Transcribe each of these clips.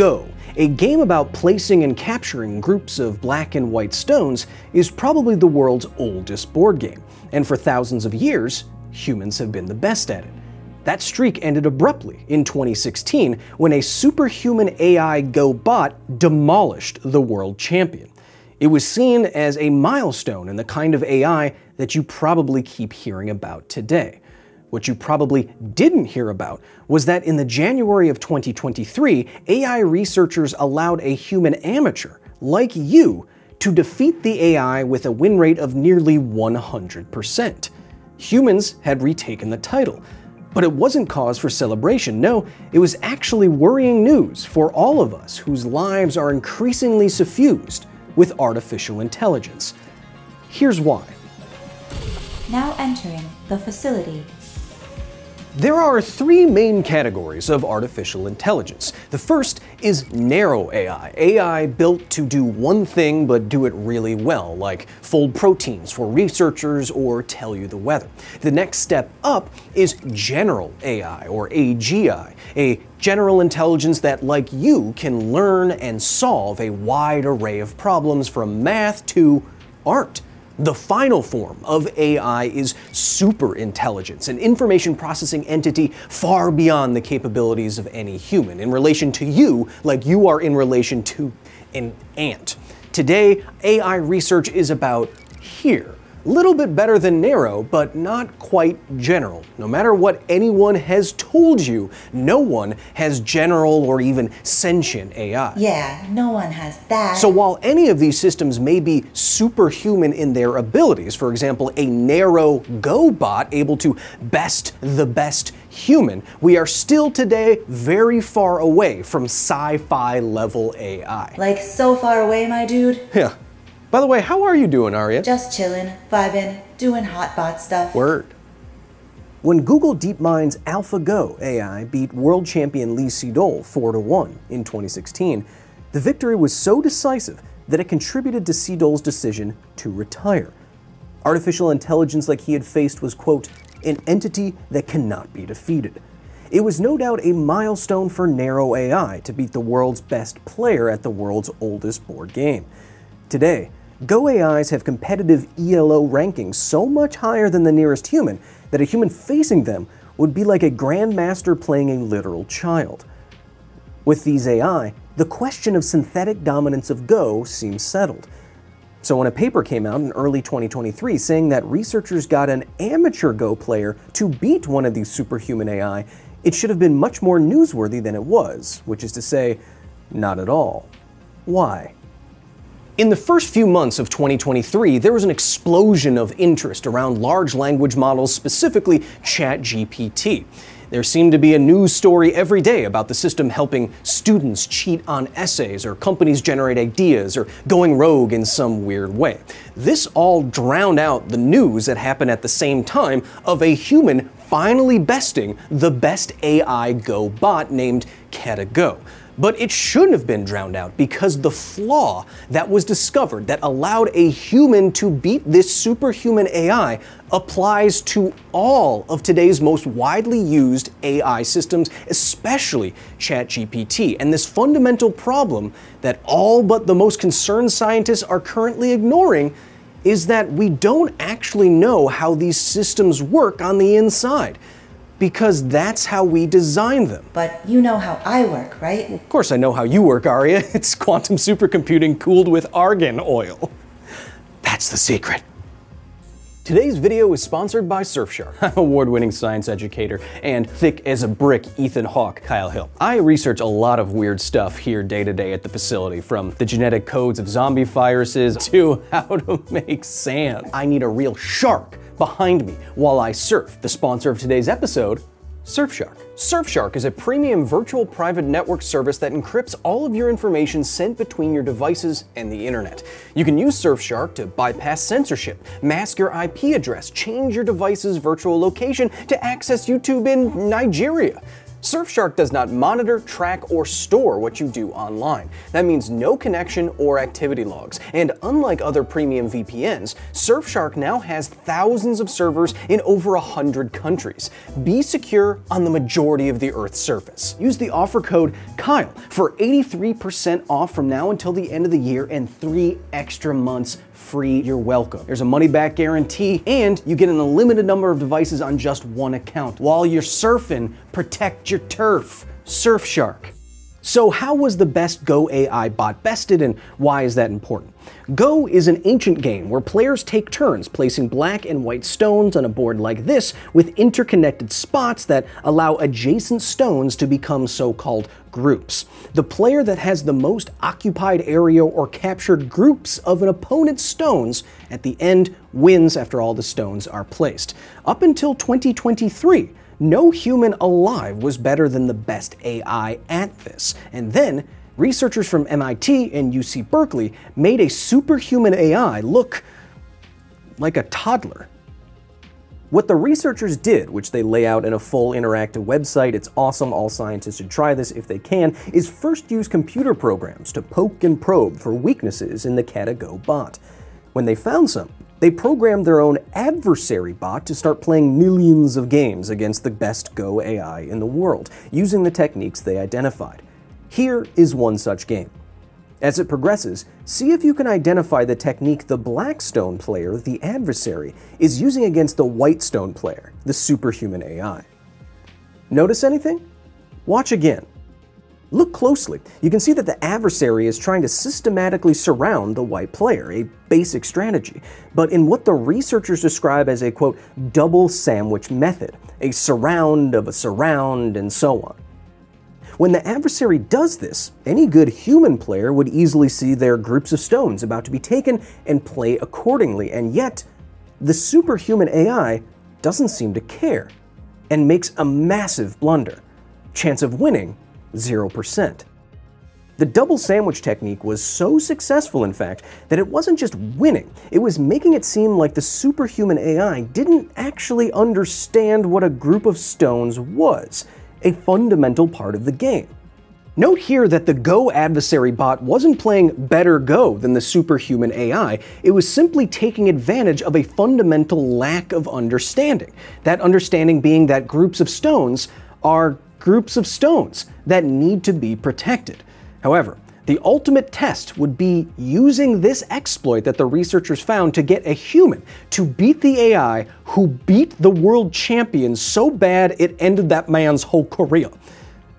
Go, a game about placing and capturing groups of black and white stones, is probably the world's oldest board game, and for thousands of years, humans have been the best at it. That streak ended abruptly in 2016 when a superhuman AI Go bot demolished the world champion. It was seen as a milestone in the kind of AI that you probably keep hearing about today. What you probably didn't hear about was that in the January of 2023, AI researchers allowed a human amateur, like you, to defeat the AI with a win rate of nearly 100%. Humans had retaken the title. But it wasn't cause for celebration. No, it was actually worrying news for all of us whose lives are increasingly suffused with artificial intelligence. Here's why. Now entering the facility. There are three main categories of artificial intelligence. The first is narrow AI, AI built to do one thing but do it really well, like fold proteins for researchers or tell you the weather. The next step up is general AI, or AGI, a general intelligence that, like you, can learn and solve a wide array of problems from math to art. The final form of AI is superintelligence, an information processing entity far beyond the capabilities of any human, in relation to you like you are in relation to an ant. Today, AI research is about here. A little bit better than narrow, but not quite general. No matter what anyone has told you, no one has general or even sentient AI. Yeah, no one has that. So while any of these systems may be superhuman in their abilities, for example, a narrow Go bot able to best the best human, we are still today very far away from sci-fi level AI. Like so far away, my dude? Yeah. By the way, how are you doing, Arya? Just chillin', vibin', doing hotbot stuff. Word. When Google DeepMind's AlphaGo AI beat world champion Lee Sedol 4-1 in 2016, the victory was so decisive that it contributed to Sedol's decision to retire. Artificial intelligence like he had faced was, quote, an entity that cannot be defeated. It was no doubt a milestone for narrow AI to beat the world's best player at the world's oldest board game. Today, Go AIs have competitive ELO rankings so much higher than the nearest human that a human facing them would be like a grandmaster playing a literal child. With these AI, the question of synthetic dominance of Go seems settled. So when a paper came out in early 2023 saying that researchers got an amateur Go player to beat one of these superhuman AI, it should have been much more newsworthy than it was, which is to say, not at all. Why? In the first few months of 2023, there was an explosion of interest around large language models, specifically ChatGPT. There seemed to be a news story every day about the system helping students cheat on essays, or companies generate ideas, or going rogue in some weird way. This all drowned out the news that happened at the same time of a human finally besting the best AI Go bot named KataGo. But it shouldn't have been drowned out, because the flaw that was discovered that allowed a human to beat this superhuman AI applies to all of today's most widely used AI systems, especially ChatGPT, and this fundamental problem that all but the most concerned scientists are currently ignoring is that we don't actually know how these systems work on the inside, because that's how we design them. But you know how I work, right? Of course I know how you work, Arya. It's quantum supercomputing cooled with argan oil. That's the secret. Today's video is sponsored by Surfshark. I'm award-winning science educator and thick as a brick Ethan Hawke, Kyle Hill. I research a lot of weird stuff here day to day at the facility, from the genetic codes of zombie viruses to how to make sand. I need a real shark behind me while I surf. The sponsor of today's episode, Surfshark. Surfshark is a premium virtual private network service that encrypts all of your information sent between your devices and the internet. You can use Surfshark to bypass censorship, mask your IP address, change your device's virtual location to access YouTube in Nigeria. Surfshark does not monitor, track, or store what you do online. That means no connection or activity logs. And unlike other premium VPNs, Surfshark now has thousands of servers in over 100 countries. Be secure on the majority of the Earth's surface. Use the offer code KYLE for 83% off from now until the end of the year and 3 extra months free. You're welcome. There's a money-back guarantee, and you get an unlimited number of devices on just one account. While you're surfing, protect your turf. Surfshark. So how was the best Go AI bot bested, and why is that important? Go is an ancient game where players take turns placing black and white stones on a board like this with interconnected spots that allow adjacent stones to become so-called groups. The player that has the most occupied area or captured groups of an opponent's stones at the end wins after all the stones are placed. Up until 2023, no human alive was better than the best AI at this. And then, researchers from MIT and UC Berkeley made a superhuman AI look like a toddler. What the researchers did, which they lay out in a full interactive website, it's awesome, all scientists should try this if they can, is first use computer programs to poke and probe for weaknesses in the KataGo bot. When they found some, they programmed their own adversary bot to start playing millions of games against the best Go AI in the world, using the techniques they identified. Here is one such game. As it progresses, see if you can identify the technique the black stone player, the adversary, is using against the white stone player, the superhuman AI. Notice anything? Watch again. Look closely. You can see that the adversary is trying to systematically surround the white player, a basic strategy, but in what the researchers describe as a, quote, double sandwich method, a surround of a surround, and so on. When the adversary does this, any good human player would easily see their groups of stones about to be taken and play accordingly, and yet the superhuman AI doesn't seem to care and makes a massive blunder. Chance of winning, 0%. The double sandwich technique was so successful, in fact, that it wasn't just winning, it was making it seem like the superhuman AI didn't actually understand what a group of stones was, a fundamental part of the game. Note here that the Go adversary bot wasn't playing better Go than the superhuman AI, it was simply taking advantage of a fundamental lack of understanding. That understanding being that groups of stones are groups of stones that need to be protected. However, the ultimate test would be using this exploit that the researchers found to get a human to beat the AI who beat the world champion so bad it ended that man's whole career.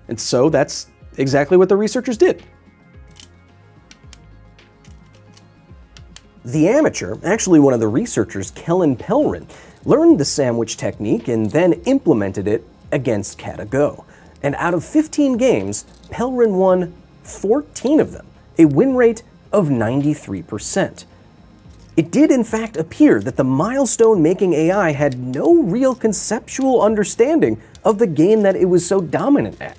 And so that's exactly what the researchers did. The amateur, actually one of the researchers, Kellan Pelrin, learned the sandwich technique and then implemented it against KataGo. And out of 15 games, Pelrin won 14 of them, a win rate of 93%. It did in fact appear that the milestone-making AI had no real conceptual understanding of the game that it was so dominant at.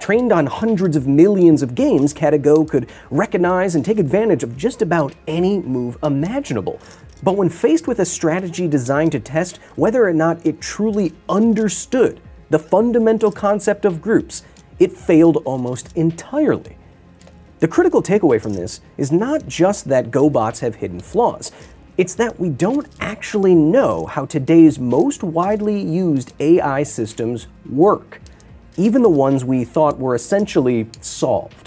Trained on hundreds of millions of games, KataGo could recognize and take advantage of just about any move imaginable. But when faced with a strategy designed to test whether or not it truly understood the fundamental concept of groups, it failed almost entirely. The critical takeaway from this is not just that Go bots have hidden flaws, it's that we don't actually know how today's most widely used AI systems work, even the ones we thought were essentially solved.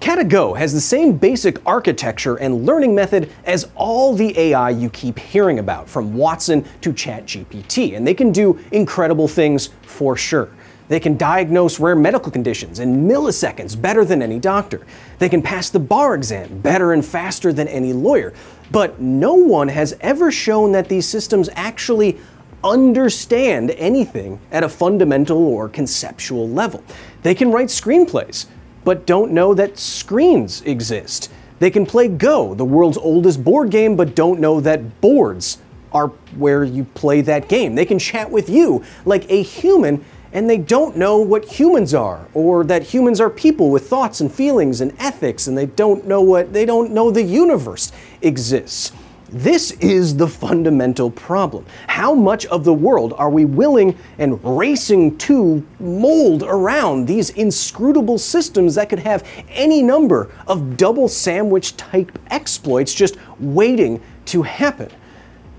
KataGo has the same basic architecture and learning method as all the AI you keep hearing about, from Watson to ChatGPT, and they can do incredible things for sure. They can diagnose rare medical conditions in milliseconds better than any doctor. They can pass the bar exam better and faster than any lawyer. But no one has ever shown that these systems actually understand anything at a fundamental or conceptual level. They can write screenplays, but don't know that screens exist. They can play Go, the world's oldest board game, but don't know that boards are where you play that game. They can chat with you like a human, and they don't know what humans are, or that humans are people with thoughts and feelings and ethics, and they don't know the universe exists. This is the fundamental problem. How much of the world are we willing and racing to mold around these inscrutable systems that could have any number of double sandwich type exploits just waiting to happen?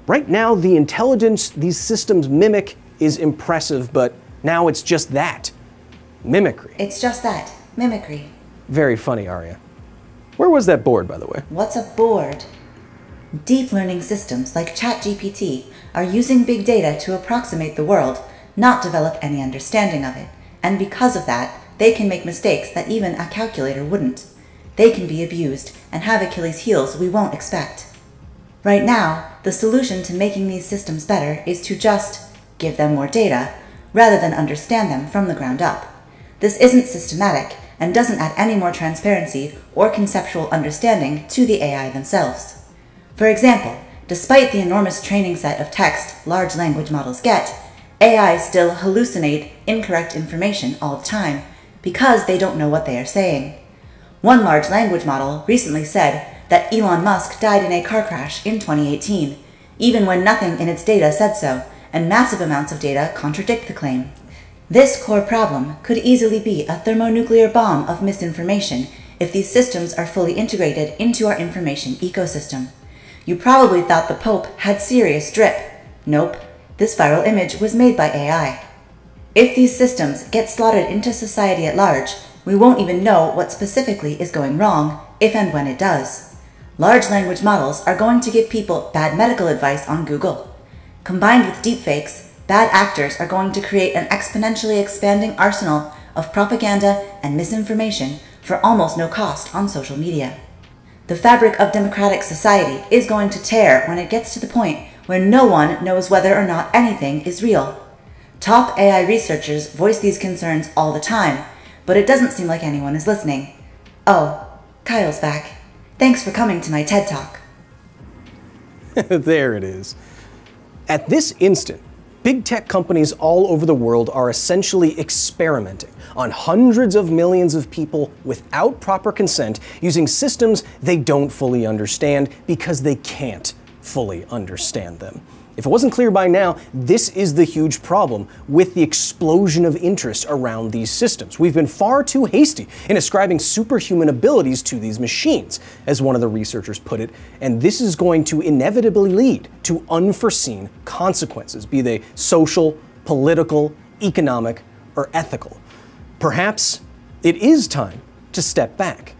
Right now, the intelligence these systems mimic is impressive, but now it's just that. Mimicry. It's just that. Mimicry. Very funny, Arya. Where was that board, by the way? What's a board? Deep learning systems like ChatGPT are using big data to approximate the world, not develop any understanding of it, and because of that, they can make mistakes that even a calculator wouldn't. They can be abused and have Achilles' heels we won't expect. Right now, the solution to making these systems better is to just give them more data, rather than understand them from the ground up. This isn't systematic and doesn't add any more transparency or conceptual understanding to the AI themselves. For example, despite the enormous training set of text large language models get, AI still hallucinate incorrect information all the time because they don't know what they are saying. One large language model recently said that Elon Musk died in a car crash in 2018, even when nothing in its data said so, and massive amounts of data contradict the claim. This core problem could easily be a thermonuclear bomb of misinformation if these systems are fully integrated into our information ecosystem. You probably thought the Pope had serious drip. Nope, this viral image was made by AI. If these systems get slotted into society at large, we won't even know what specifically is going wrong, if and when it does. Large language models are going to give people bad medical advice on Google. Combined with deepfakes, bad actors are going to create an exponentially expanding arsenal of propaganda and misinformation for almost no cost on social media. The fabric of democratic society is going to tear when it gets to the point where no one knows whether or not anything is real. Top AI researchers voice these concerns all the time, but it doesn't seem like anyone is listening. Oh, Kyle's back. Thanks for coming to my TED Talk. There it is. At this instant, big tech companies all over the world are essentially experimenting on hundreds of millions of people without proper consent using systems they don't fully understand because they can't fully understand them. If it wasn't clear by now, this is the huge problem with the explosion of interest around these systems. We've been far too hasty in ascribing superhuman abilities to these machines, as one of the researchers put it, and this is going to inevitably lead to unforeseen consequences, be they social, political, economic, or ethical. Perhaps it is time to step back.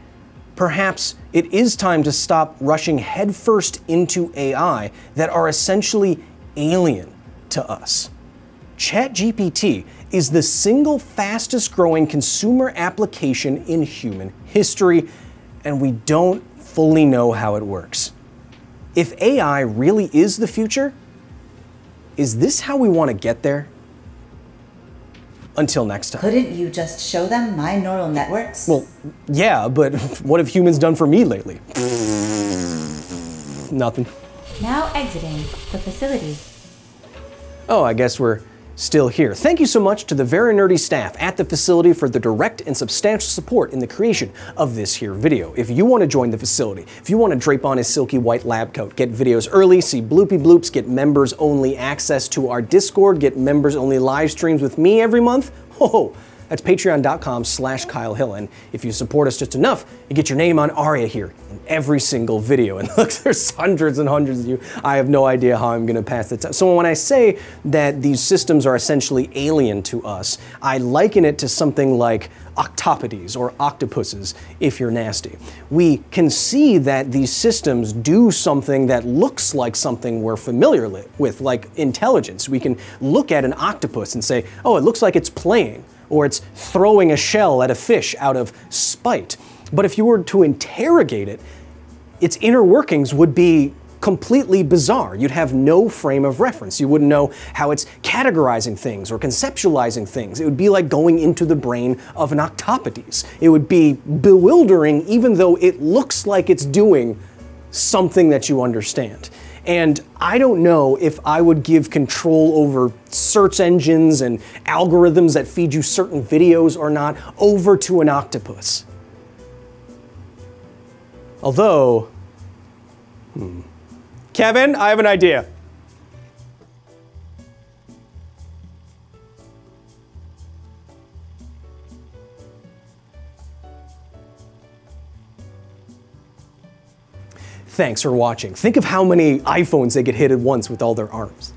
Perhaps it is time to stop rushing headfirst into AI that are essentially alien to us. ChatGPT is the single fastest growing consumer application in human history, and we don't fully know how it works. If AI really is the future, is this how we want to get there? Until next time. Couldn't you just show them my neural networks? Well, yeah, but what have humans done for me lately? Nothing. Now exiting the facility. Oh, I guess we're still here. Thank you so much to the very nerdy staff at the facility for the direct and substantial support in the creation of this here video. If you want to join the facility, if you want to drape on a silky white lab coat, get videos early, see bloopy bloops, get members only access to our Discord, get members only live streams with me every month, oh, that's patreon.com/KyleHill. And if you support us just enough, you get your name on Arya here in every single video. And look, there's hundreds and hundreds of you. I have no idea how I'm gonna pass that time. So when I say that these systems are essentially alien to us, I liken it to something like octopodes, or octopuses if you're nasty. We can see that these systems do something that looks like something we're familiar with, like intelligence. We can look at an octopus and say, oh, it looks like it's playing, or it's throwing a shell at a fish out of spite. But if you were to interrogate it, its inner workings would be completely bizarre. You'd have no frame of reference. You wouldn't know how it's categorizing things or conceptualizing things. It would be like going into the brain of an octopodes. It would be bewildering, even though it looks like it's doing something that you understand. And I don't know if I would give control over search engines and algorithms that feed you certain videos or not over to an octopus. Although, Kevin, I have an idea. Thanks for watching. Think of how many iPhones they get hit at once with all their arms.